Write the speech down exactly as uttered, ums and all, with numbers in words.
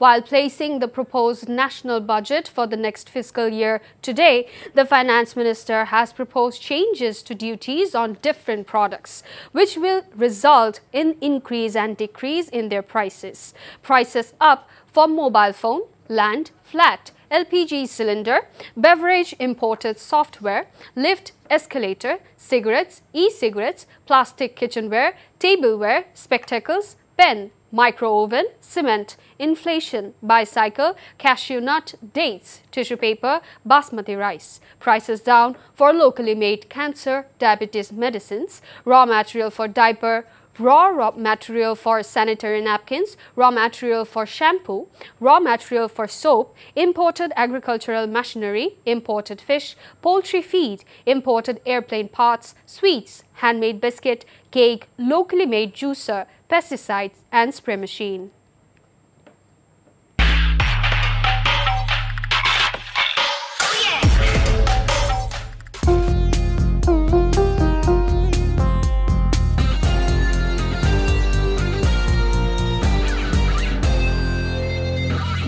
While placing the proposed national budget for the next fiscal year today, the finance minister has proposed changes to duties on different products, which will result in increase and decrease in their prices. Prices up for mobile phone, land, flat, L P G cylinder, beverage imported software, lift escalator, cigarettes, e-cigarettes, plastic kitchenware, tableware, spectacles, pen, micro-oven, cement, inflation, bicycle, cashew nut, dates, tissue paper, basmati rice. Prices down for locally made cancer, diabetes medicines, raw material for diaper, raw, raw material for sanitary napkins, raw material for shampoo, raw material for soap, imported agricultural machinery, imported fish, poultry feed, imported airplane parts, sweets, handmade biscuit, cake, locally made juicer, pesticides and spray machine.